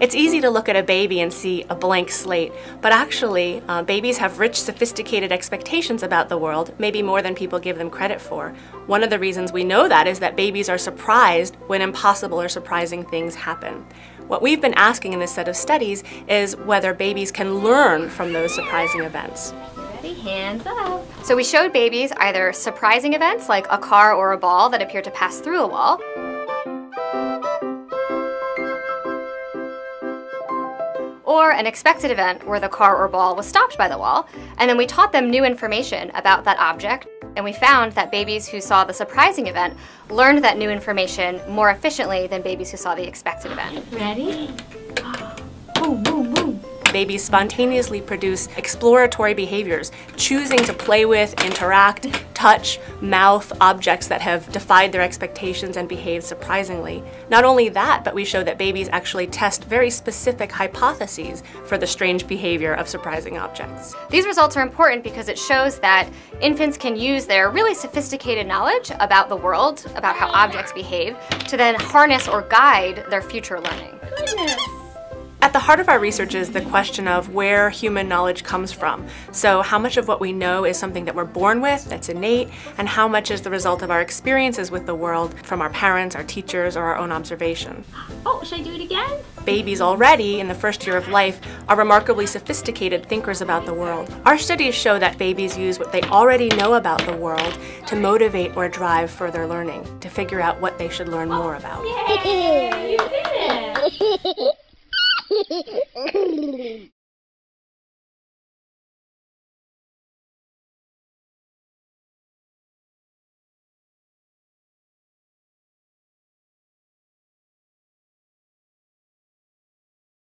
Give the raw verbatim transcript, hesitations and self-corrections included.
It's easy to look at a baby and see a blank slate, but actually uh, babies have rich, sophisticated expectations about the world, maybe more than people give them credit for. One of the reasons we know that is that babies are surprised when impossible or surprising things happen. What we've been asking in this set of studies is whether babies can learn from those surprising events. Ready? Hands up! So we showed babies either surprising events like a car or a ball that appeared to pass through a wall, or an expected event where the car or ball was stopped by the wall, and then we taught them new information about that object, and we found that babies who saw the surprising event learned that new information more efficiently than babies who saw the expected event. Ready? Boom, boom, boom. Babies spontaneously produce exploratory behaviors, choosing to play with, interact, touch, mouth objects that have defied their expectations and behave surprisingly. Not only that, but we show that babies actually test very specific hypotheses for the strange behavior of surprising objects. These results are important because it shows that infants can use their really sophisticated knowledge about the world, about how objects behave, to then harness or guide their future learning. Goodness. At the heart of our research is the question of where human knowledge comes from. So how much of what we know is something that we're born with, that's innate, and how much is the result of our experiences with the world from our parents, our teachers, or our own observation. Oh, should I do it again? Babies already, in the first year of life, are remarkably sophisticated thinkers about the world. Our studies show that babies use what they already know about the world to motivate or drive further learning, to figure out what they should learn more about. Yay! You did it!